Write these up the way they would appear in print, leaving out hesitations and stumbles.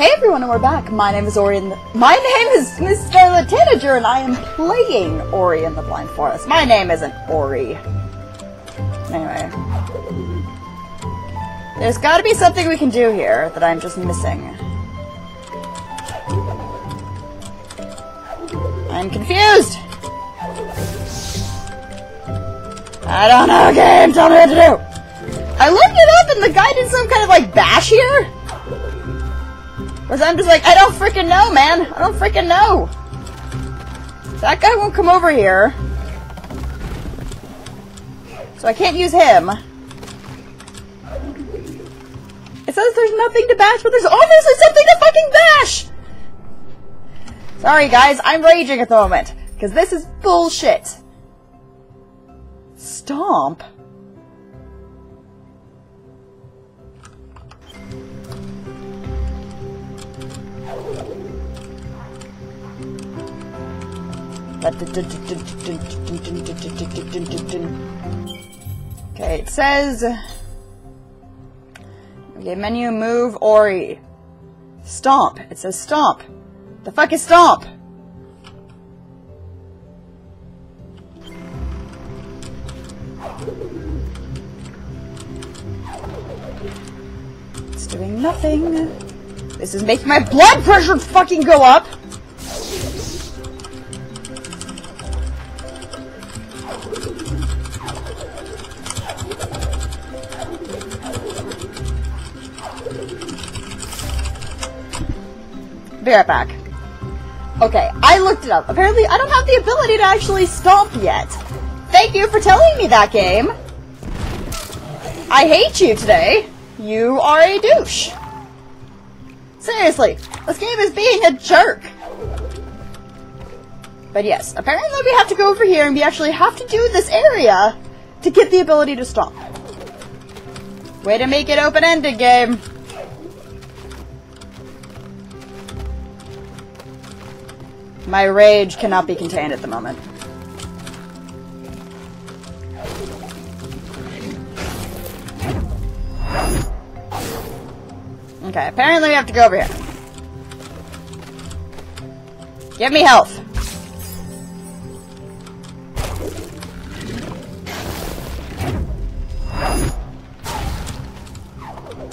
Hey everyone, and we're back. My name is Ori, and my name is Miss Scarlet Tanager, and I am playing Ori in the Blind Forest. My name isn't Ori. Anyway. There's gotta be something we can do here that I'm just missing. I'm confused! I don't know, game! Tell me what to do! I looked it up and the guy did some kind of, like, bash here? Whereas I'm just like, I don't freaking know, man! I don't freaking know! That guy won't come over here. So I can't use him. It says there's nothing to bash, but there's obviously something to fucking bash! Sorry guys, I'm raging at the moment, because this is bullshit. Stomp? Okay, it says... Okay, menu, move, Ori. Stomp. It says stomp. The fuck is stomp? It's doing nothing. This is making my blood pressure fucking go up! Be right back. Okay, I looked it up. Apparently, I don't have the ability to actually stomp yet. Thank you for telling me that, game. I hate you today. You are a douche. Seriously, this game is being a jerk. But yes, apparently we have to go over here and we actually have to do this area to get the ability to stomp. Way to make it open-ended, game. My rage cannot be contained at the moment. Okay, apparently we have to go over here. Give me health.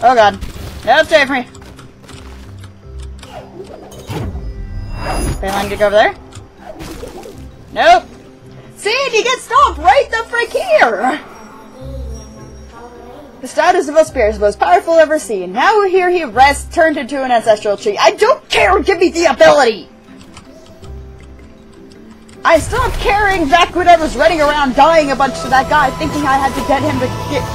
Oh god. Help, save me. They want me to go over there? Nope. See, you get stomped right the frick here! The status of a spear is the most powerful ever seen. Now here he rests, turned into an ancestral tree. I don't care! Give me the ability! I stopped carrying that whatever's running around dying a bunch to that guy, thinking I had to get him to get...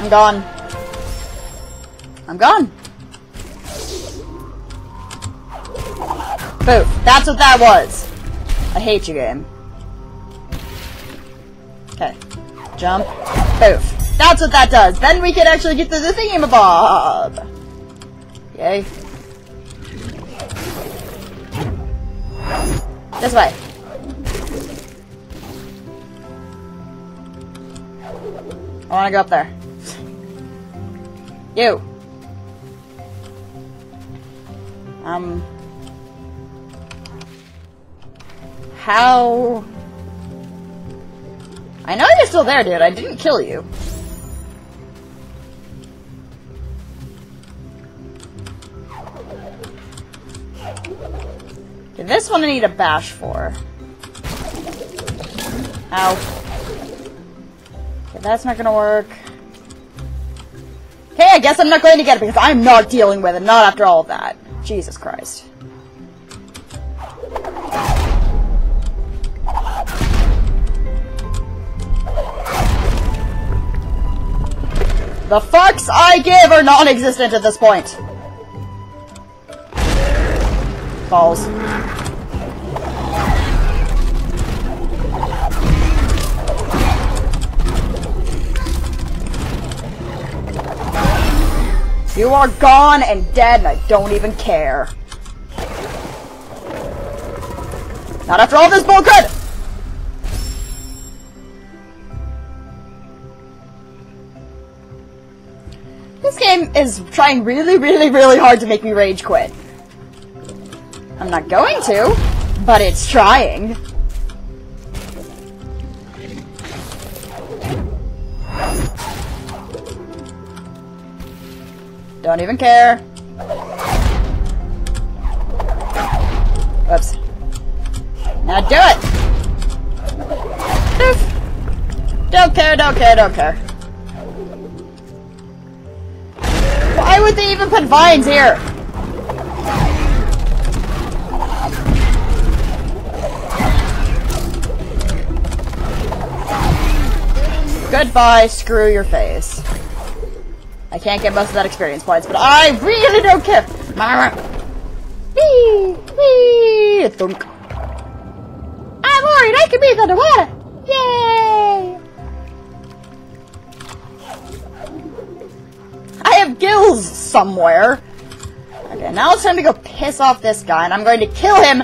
Fuck! Okay. I'm gone. I'm gone. Boo. That's what that was. I hate you, game. Okay. Jump. Boof. That's what that does. Then we can actually get to the thingamabob. Yay. This way. I wanna go up there. You. How? I know you're still there, dude. I didn't kill you. Okay, this one I need a bash for. Ow. Okay, that's not gonna work. Okay, I guess I'm not going to get it because I'm not dealing with it. Not after all of that. Jesus Christ. The fucks I give are non-existent at this point. Balls. You are gone and dead and I don't even care. Not after all this bullcrap! game is trying really, really, really hard to make me rage quit. I'm not going to, but it's trying. Don't even care. Whoops. Now do it! Oof. Don't care, don't care, don't care. Why would they even put vines here? Goodbye, screw your face. I can't get most of that experience points, but I really don't care! Wee! Wee! Thunk. I'm worried I can breathe underwater! Yay! I have gills somewhere. Okay, now it's time to go piss off this guy, and I'm going to kill him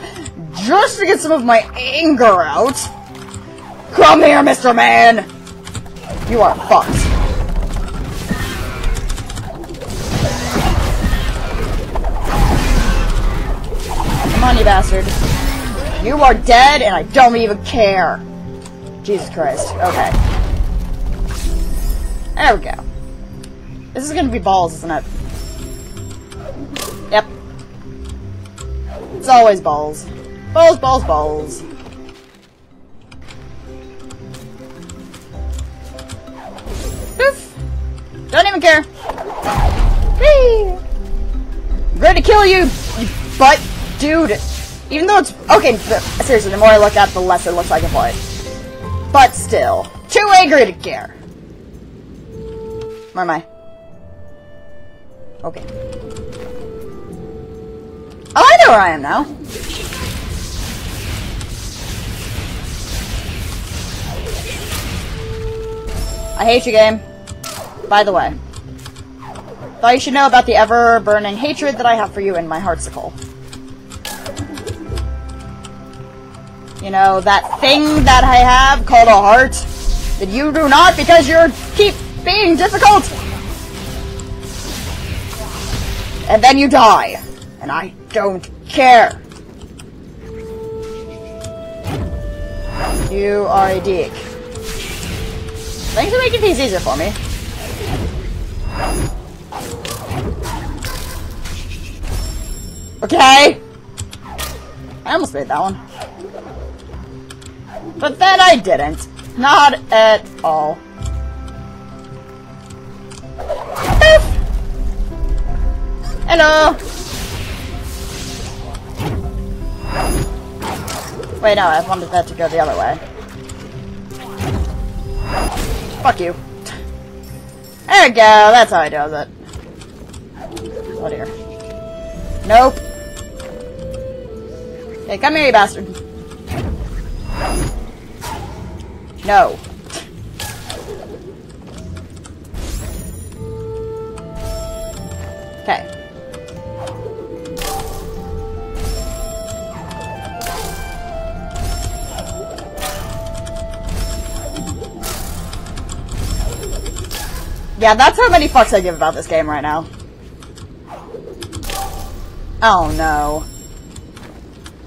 just to get some of my anger out. Come here, Mr. Man! You are fucked. Come on, you bastard. You are dead, and I don't even care. Jesus Christ. Okay. There we go. This is gonna be balls, isn't it? Yep. It's always balls. Balls, balls, balls. Poof. Don't even care. Whee! I'm going to kill you, you butt. Dude, even though it's... Okay, seriously, the more I look at it, the less it looks like a void. But still. Too angry to care. Where am I? Okay. Oh, I know where I am now. I hate you, game. By the way. Thought you should know about the ever-burning hatred that I have for you in my heartsicle. You know, that thing that I have called a heart that you do not because you keep being difficult. And then you die. And I don't care. You are a dick. Thanks for making things easier for me. Okay. I almost made that one. But then I didn't. Not at all. Oof. Hello! Wait, no, I wanted that to go the other way. Fuck you. There we go, that's how I do it. Oh dear. Nope. Hey, come here, you bastard. No. Okay. Yeah, that's how many fucks I give about this game right now. Oh no.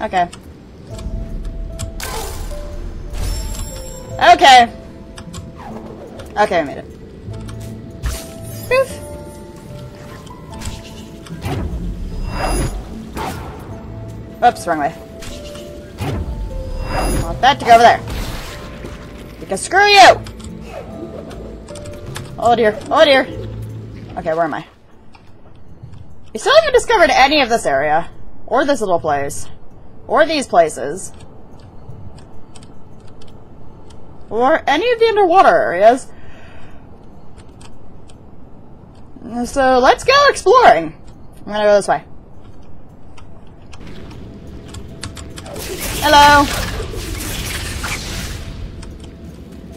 Okay. Okay. Okay, I made it. Poof. Whoops, wrong way. I want that to go over there. Because screw you! Oh dear, oh dear. Okay, where am I? We still haven't discovered any of this area. Or this little place. Or these places. Or any of the underwater areas. So let's go exploring. I'm gonna go this way. Hello.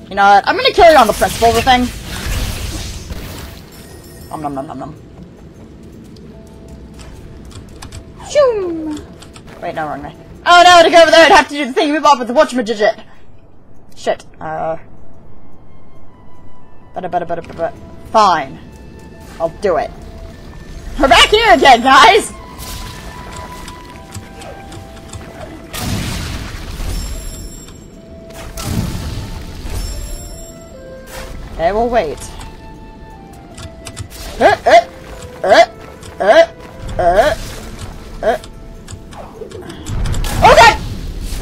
You know what? I'm gonna kill you on the principle of the thing. Om nom nom nom nom. Shoom! Wait, no, wrong way. Oh no, to go over there I'd have to do the thing, move off with the watchamajigit. Shit. Fine. I'll do it. We're back here again, guys! And we'll wait. Okay!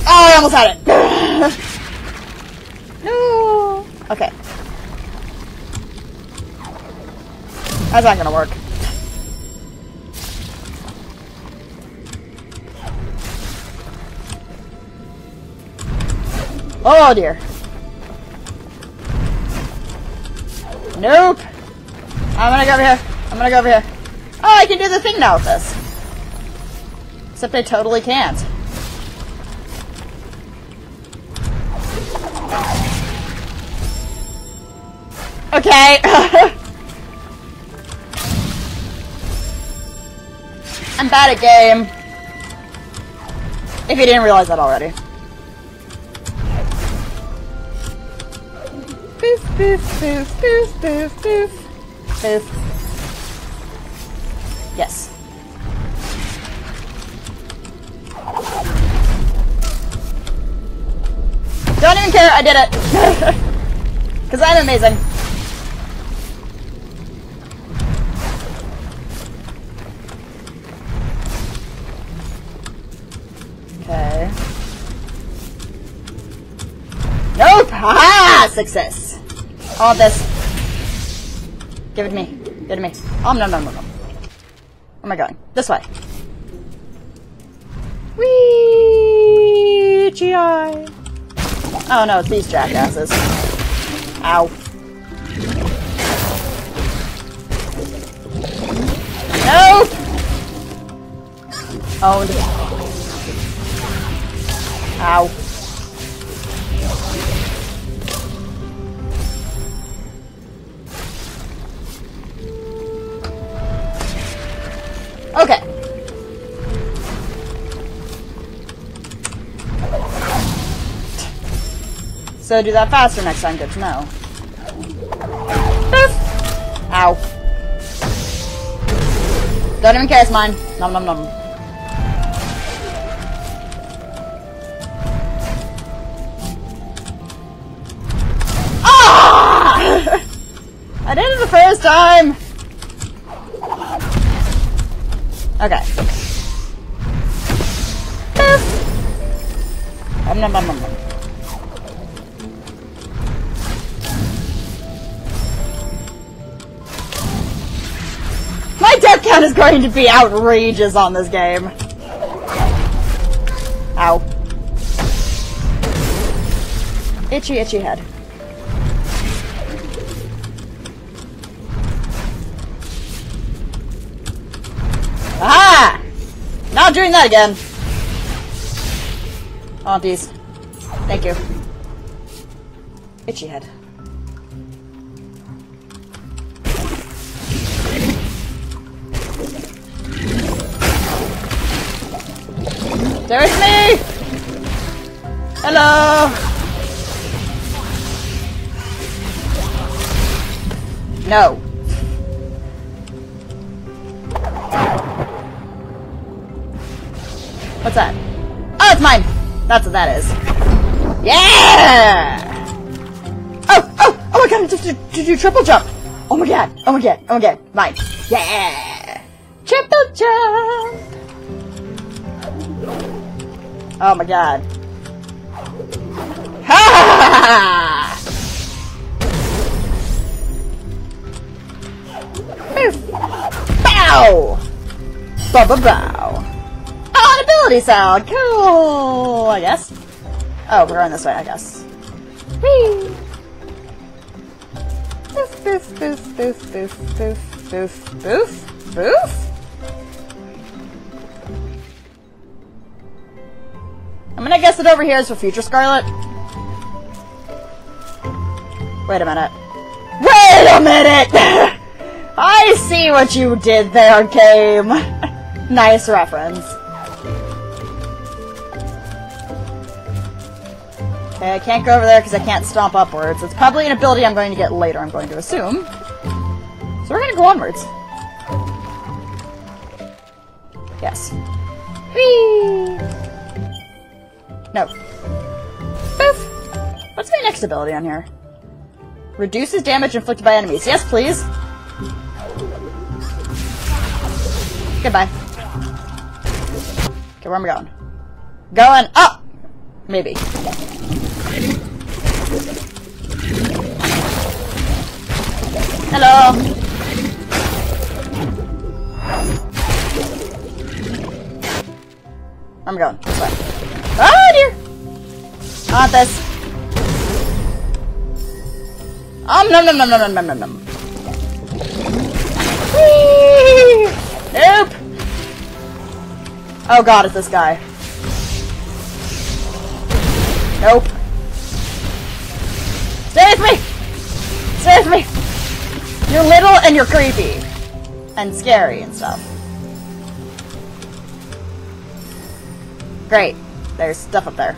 Oh, I almost had it! No! Okay. That's not gonna work. Oh dear. Nope. I'm gonna go over here. I'm gonna go over here. Oh, I can do the thing now with this. Except I totally can't. Okay. I'm bad at game. If you didn't realize that already. Boof, boof, boof, boof, boof, boof, boof. Yes. Don't even care, I did it! Because I'm amazing. Okay. Nope! Haha! Success! All this. Give it to me. Give it to me. Oh, no, no, no, no. Where am I going? This way. Wee GI. Oh, no, it's these jackasses. Ow. Nope! Owned. Ow. Okay. So do that faster next time, good to know. Boof. Ow. Don't even care, it's mine. Nom nom nom. Ah! I did it the first time! Okay. Boop. Om nom nom nom nom. My death count is going to be outrageous on this game. Ow. Itchy, itchy head. Aha! Not doing that again. Oh, geez. Thank you. Itchy head. There is me! Hello! No. What's that? Oh, it's mine! That's what that is. Yeah! Oh! Oh! Oh my god! I just did you triple jump! Oh my god! Oh my god! Oh my god! Mine! Yeah! Triple jump! Oh my god. Ha ha ha ha! Bow! Ba ba bow! Ability sound! Cool! I guess. Oh, we're going this way, I guess. Whee! Boof, boof, boof, boof, boof, boof, boof, boof, boof? I'm gonna guess that over here is for future Scarlet. Wait a minute. Wait a minute! I see what you did there, game! Nice reference. Okay, I can't go over there because I can't stomp upwards. It's probably an ability I'm going to get later, I'm going to assume. So we're gonna go onwards. Yes. Whee! No. Boof! What's my next ability on here? Reduces damage inflicted by enemies. Yes, please! Goodbye. Okay, where am I going? Going up! Maybe. Hello! Where am I going? This way. Oh dear! I want this. Nom nom nom nom nom nom nom nom. Whee! Nope! Oh god, it's this guy. Nope. Stay with me! Stay with me! You're little and you're creepy. And scary and stuff. Great. There's stuff up there.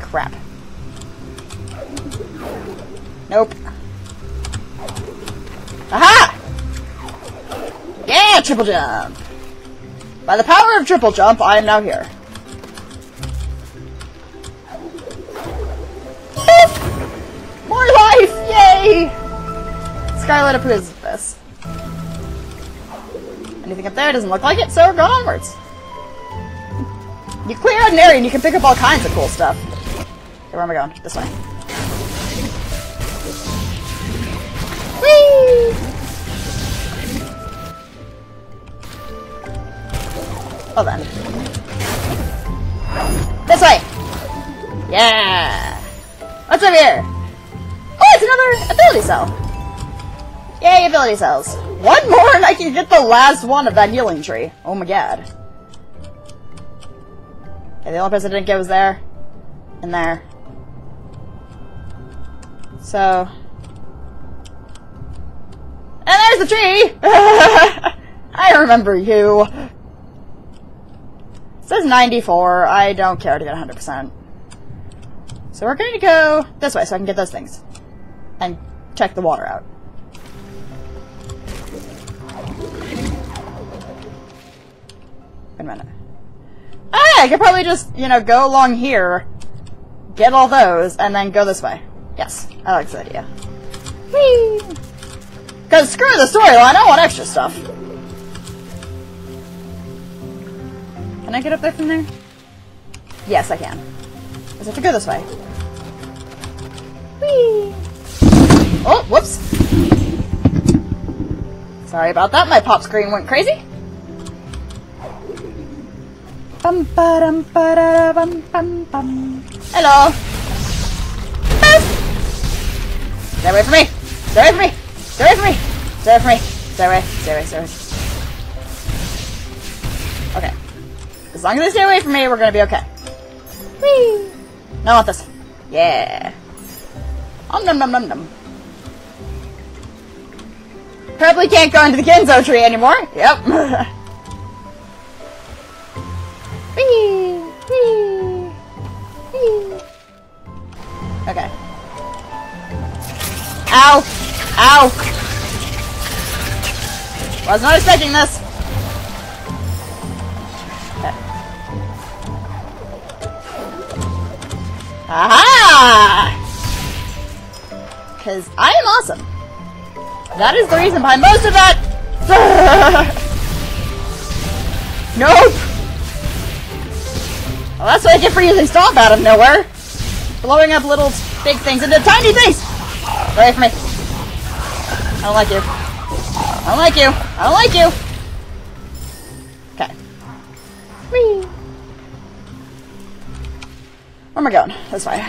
Crap. Nope. Aha! Yeah, triple jump! By the power of triple jump, I am now here. More life! Yay! Scarlet approves of this. Anything up there doesn't look like it, so we're going onwards. You clear out an area and you can pick up all kinds of cool stuff. Okay, where am I going? This way. Whee! Well then. This way! Yeah! What's over here? Oh, it's another ability cell! Yay, ability cells! One more and I can get the last one of that healing tree. Oh my god. Okay, the only place I didn't get was there. And there. So... and there's the tree! I remember you! It says 94. I don't care to get 100%. So we're going to go this way so I can get those things. And check the water out. Wait a minute. Oh yeah, I could probably just, you know, go along here, get all those, and then go this way. Yes, I like this idea. Whee! Because screw the storyline, I want extra stuff. Can I get up there from there? Yes, I can. I just have to go this way. Whee! Oh, whoops! Sorry about that, my pop screen went crazy. Bum ba dum ba da bum bum bum. Hello! Boop! Stay away from me! Stay away from me! Stay away from me! Stay away from me! Stay away! Stay away! Stay away! Okay. As long as they stay away from me, we're gonna be okay. Whee! No, I want this. Yeah! Om nom nom nom nom. Probably can't go into the Genzo tree anymore. Yep. Whee! Whee! Whee! Okay. Ow! Ow! Well, I was not expecting this! Okay. Aha! Because I am awesome. That is the reason behind most of that! Nope! Well, that's what I get for using stomp out of nowhere. Blowing up little big things into tiny things! Right for me. I don't like you. I don't like you. I don't like you. Okay. Whee. Where am I going? This way.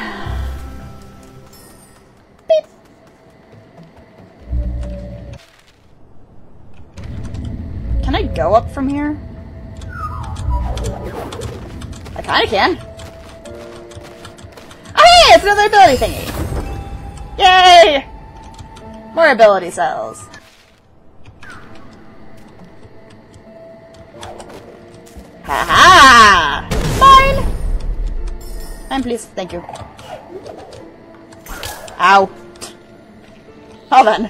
Beep. Can I go up from here? I kinda can. Oh hey! It's another ability thingy! Yay! More ability cells. Ha ha! Mine! Mine, please. Thank you. Ow. Well then.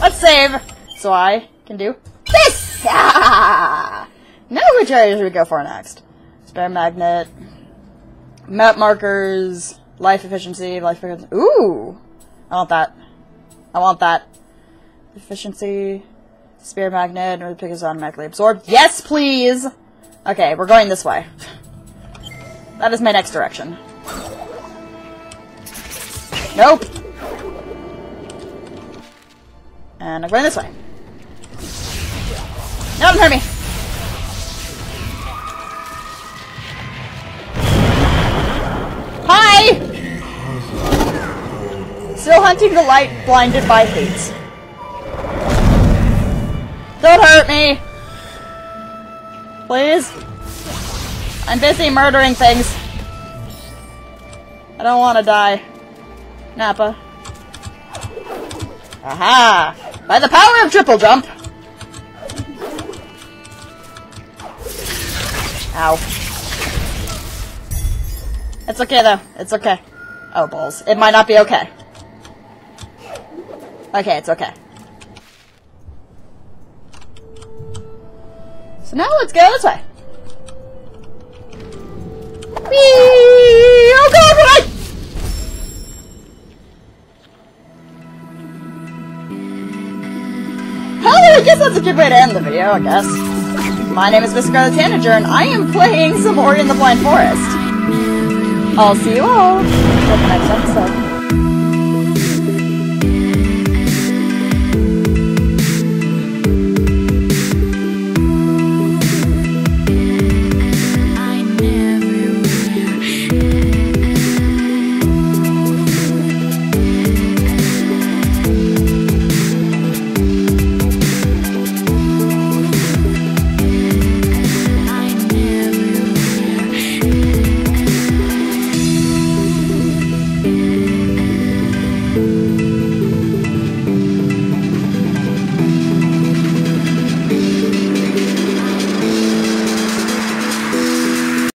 Let's save. so I can do this! Ah! Now which areas we go for next? Spare magnet, map markers, life efficiency, life efficiency. Ooh! I want that. I want that. Efficiency, spare magnet, or the pick is automatically absorbed. Yes, please! Okay, we're going this way. That is my next direction. Nope! And I'm going this way. No, don't hurt me! Hi! Still hunting the light, blinded by thieves. Don't hurt me! Please? I'm busy murdering things. I don't want to die. Nappa. Aha! By the power of triple jump! Ow. It's okay though. It's okay. Oh, balls. It might not be okay. Okay, it's okay. So now let's go this way. Whee! Oh god, what I... I guess that's a good way to end the video, I guess. My name is Miss Scarlet Tanager, and I am playing some Ori in the Blind Forest. I'll see you all in the next episode.